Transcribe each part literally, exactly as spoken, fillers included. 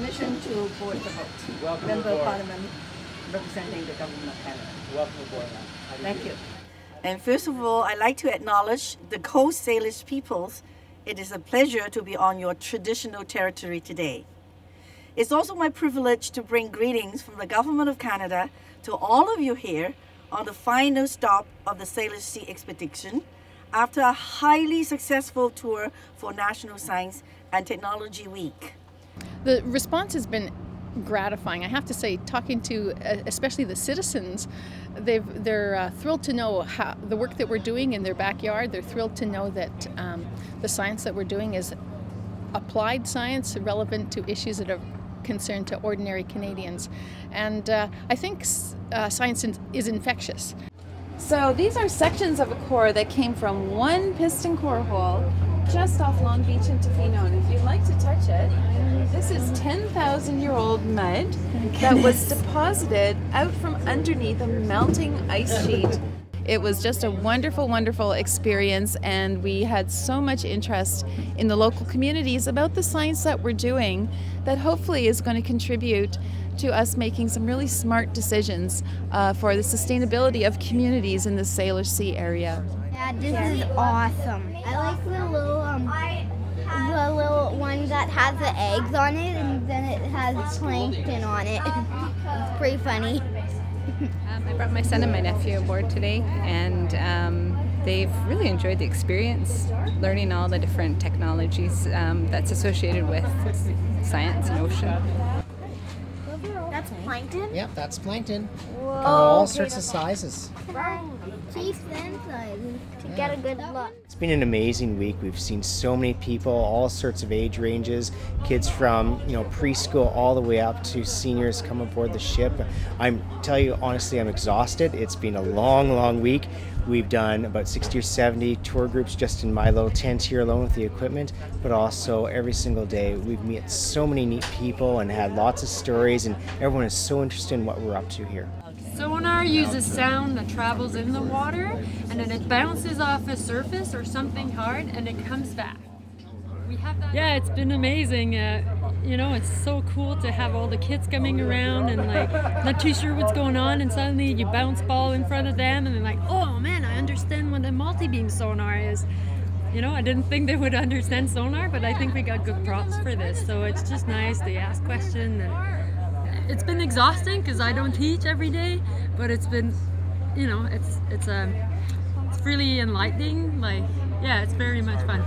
permission to board the boat. Welcome Member aboard. Parliament representing the Government of Canada. Welcome aboard. Thank you. And first of all, I'd like to acknowledge the Coast Salish peoples. It is a pleasure to be on your traditional territory today. It's also my privilege to bring greetings from the Government of Canada to all of you here on the final stop of the Salish Sea Expedition after a highly successful tour for National Science and Technology Week. The response has been gratifying. I have to say, talking to especially the citizens, they've, they're uh, thrilled to know how, the work that we're doing in their backyard. They're thrilled to know that um, the science that we're doing is applied science relevant to issues that are concerned to ordinary Canadians. And uh, I think uh, science is infectious. So these are sections of a core that came from one piston core hole just off Long Beach and Tofino, and if you'd like to touch it, this is ten thousand year old mud that was deposited out from underneath a melting ice sheet. It was just a wonderful, wonderful experience, and we had so much interest in the local communities about the science that we're doing that hopefully is going to contribute to us making some really smart decisions uh, for the sustainability of communities in the Salish Sea area. Yeah, this is awesome. I like the little, um, the little one that has the eggs on it, and then it has plankton on it. It's pretty funny. um, I brought my son and my nephew aboard today, and um, they've really enjoyed the experience, learning all the different technologies um, that's associated with science and ocean. That's plankton? Yep, that's plankton. Whoa, all sorts of sizes. Please fan sizes to get a good look. It's been an amazing week. We've seen so many people, all sorts of age ranges, kids from you know preschool all the way up to seniors come aboard the ship. I'm tell you honestly, I'm exhausted. It's been a long, long week. We've done about sixty or seventy tour groups just in my little tent here alone with the equipment, but also every single day we've met so many neat people and had lots of stories, and everyone is so interested in what we're up to here. Sonar uses sound that travels in the water, and then it bounces off a surface or something hard and it comes back. We have that. Yeah, it's been amazing. Uh, you know, it's so cool to have all the kids coming around and like not too sure what's going on, and suddenly you bounce ball in front of them and they're like, oh man, I understand what a multi-beam sonar is. You know, I didn't think they would understand sonar, but I think we got good props for this. So it's just nice. They ask questions. And it's been exhausting because I don't teach every day, but it's been, you know, it's it's um, it's really enlightening. Like, yeah, it's very much fun.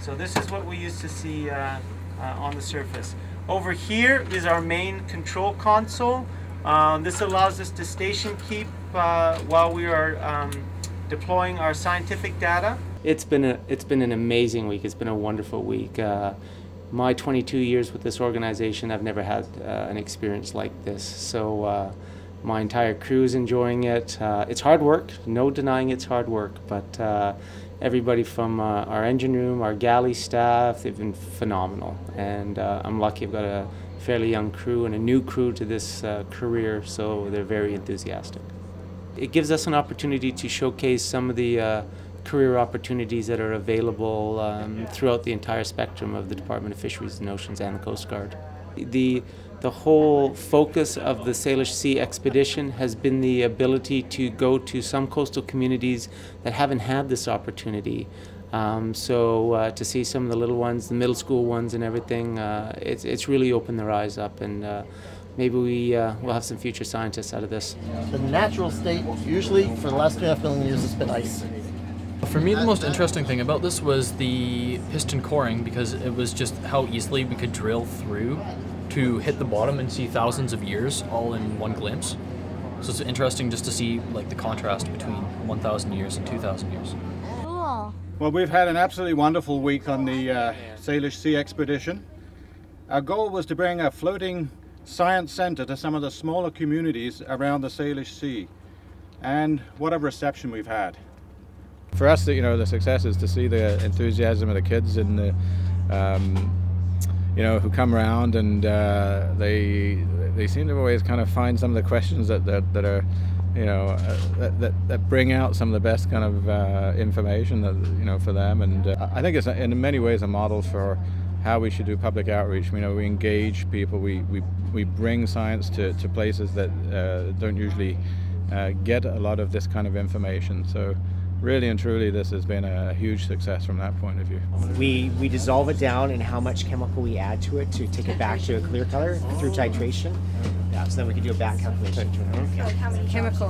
So this is what we used to see uh, uh, on the surface. Over here is our main control console. Uh, this allows us to station keep uh, while we are um, deploying our scientific data. It's been a it's been an amazing week. It's been a wonderful week. Uh, my twenty-two years with this organization, I've never had uh, an experience like this. So uh, my entire crew is enjoying it. Uh, it's hard work. No denying it's hard work, but. Uh, Everybody from uh, our engine room, our galley staff, they've been phenomenal. And uh, I'm lucky I've got a fairly young crew and a new crew to this uh, career, so they're very enthusiastic. It gives us an opportunity to showcase some of the uh, career opportunities that are available um, throughout the entire spectrum of the Department of Fisheries and Oceans and the Coast Guard. The, the whole focus of the Salish Sea Expedition has been the ability to go to some coastal communities that haven't had this opportunity. Um, so uh, to see some of the little ones, the middle school ones and everything, uh, it's, it's really opened their eyes up, and uh, maybe we, uh, we'll have some future scientists out of this. The natural state, usually for the last two and a half million years, has been ice. For me, the most interesting thing about this was the piston coring, because it was just how easily we could drill through to hit the bottom and see thousands of years all in one glimpse. So it's interesting just to see like the contrast between one thousand years and two thousand years. Cool. Well, we've had an absolutely wonderful week on the uh, Salish Sea Expedition. Our goal was to bring a floating science center to some of the smaller communities around the Salish Sea, and what a reception we've had. For us, you know, the success is to see the enthusiasm of the kids and the, um, you know, who come around, and uh, they they seem to always kind of find some of the questions that that, that are, you know, uh, that, that that bring out some of the best kind of uh, information that you know for them, and uh, I think it's in many ways a model for how we should do public outreach. We know we engage people, we, we, we bring science to, to places that uh, don't usually uh, get a lot of this kind of information. So really and truly, this has been a huge success from that point of view. We, we dissolve it down and how much chemical we add to it to take it back to a clear color through titration. Yeah, so then we can do a back calculation. Okay. How many chemical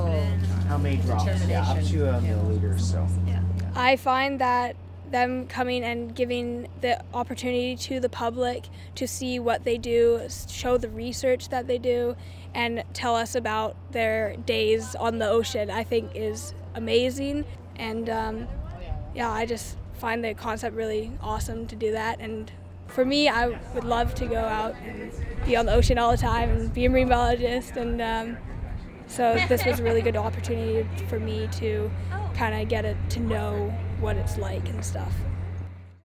How many drops? Yeah, up to a milliliter. So. Yeah. I find that them coming and giving the opportunity to the public to see what they do, show the research that they do, and tell us about their days on the ocean, I think is amazing. And um, yeah, I just find the concept really awesome to do that. And for me, I would love to go out and be on the ocean all the time and be a marine biologist. And um, so this was a really good opportunity for me to kind of get it to know what it's like and stuff.